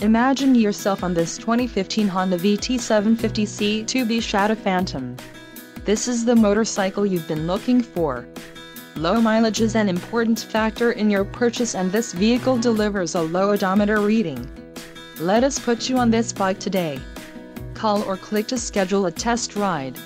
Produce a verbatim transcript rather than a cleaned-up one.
Imagine yourself on this twenty fifteen Honda V T seven fifty C two B Shadow Phantom. This is the motorcycle you've been looking for. Low mileage is an important factor in your purchase, and this vehicle delivers a low odometer reading. Let us put you on this bike today. Call or click to schedule a test ride.